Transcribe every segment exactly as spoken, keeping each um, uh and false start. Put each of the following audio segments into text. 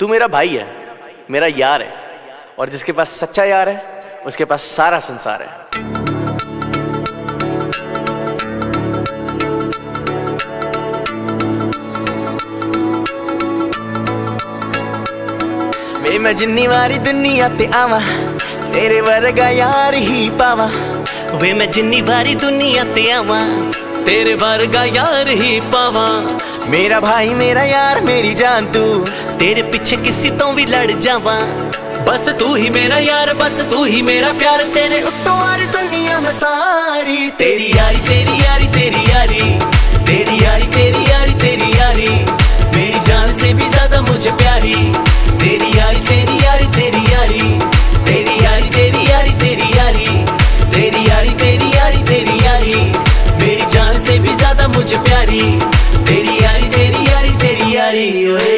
तू मेरा भाई है, मेरा यार है, और जिसके पास सच्चा यार है उसके पास सारा संसार है। मैं जिन्नी वारी दुनिया ते आवा तेरे वर्गा यार ही पावा। वे मैं जिन्नी वारी दुनिया ते आवा तेरे वर्गा यार ही पावा। मेरा भाई मेरा यार मेरी जान तू, तेरे पीछे किसी तो भी लड़ जावा। बस तू ही मेरा यार, बस तू ही मेरा प्यार, तेरे उत्तों वारी दुनिया में सारी। तेरी यारी तेरी यारी तेरी यारी तेरी यारी तेरी यारी तेरी यारी मेरी जान से भी ज्यादा मुझे प्यारी। तेरी यारी तेरी यारी तेरी यारी तेरी यारी तेरी यारी तेरी यारी तेरी यारी तेरी यारी तेरी यारी मेरी जान से भी ज्यादा मुझे प्यारी। तेरी यारी तेरी यारी तेरी यारी ओए।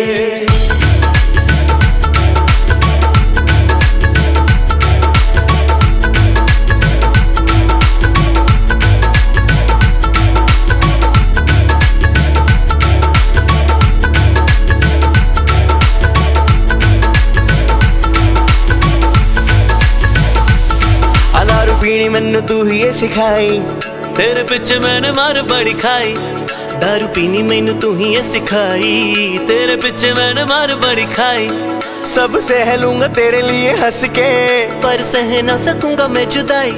पीनी मन्नू तू ही ये सिखाई, तेरे पीछे मैंने मार बड़ी खाई। दारू पीनी मैनू तू ही ये सिखाई, तेरे पीछे मैंने मार बड़ी खाई। सब सह लूंगा तेरे लिए हंस के, पर सह ना सकूंगा मैं जुदाई।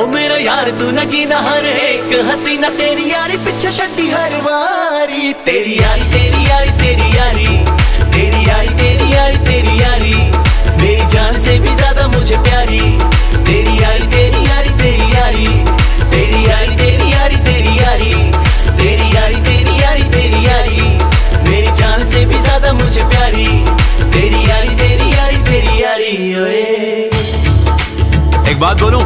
ओ मेरा यार तू न गिना हर एक हसीना, तेरी यारी पीछे छड्डी हर वारी। तेरी यारी तेरी यारी तेरी यारी तेरी यारी तेरी यारी तेरी यारी मेरी जान से भी ज्यादा मुझे प्यारी। तेरी यारी तेरी यारी तेरी यारी तेरी यारी तेरी यारी तेरी यारी तेरी यारी तेरी यारी तेरी यारी मेरी जान से भी ज्यादा मुझे प्यारी। तेरी यारी तेरी यारी तेरी यारी ओए। एक बात बोलूं,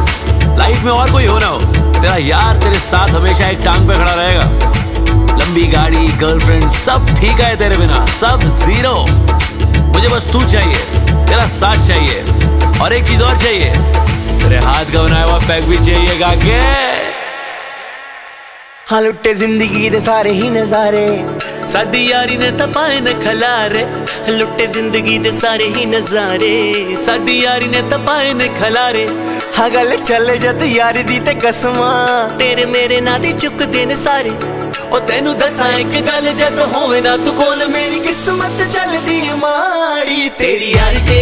लाइफ में और कोई हो ना हो, तेरा यार तेरे साथ हमेशा एक टांग पे खड़ा रहेगा। लंबी गाड़ी, गर्लफ्रेंड सब ठीक है, तेरे बिना सब जीरो। मुझे बस तू चाहिए, तेरा साथ चाहिए, और एक चीज और चाहिए, तेरे हाथ का बनाया हुआ पैक भी चाहिए गाके। हाँ लुटे जिंदगी दे सारे ही नजारे, साडी यारी ने तो पाए न खलारे। लुटे जिंदगी दे सारे ही नजारे, साडी यारी ने तो पाए न खलारे। हाँ गल चले जद यारी दी ते कसमा, तेरे मेरे ना दी चुक देने सारे। और तेनू दसा एक गल, जद होवे ना तू कोल मेरी किस्मत चलदी माड़ी। तेरी यारी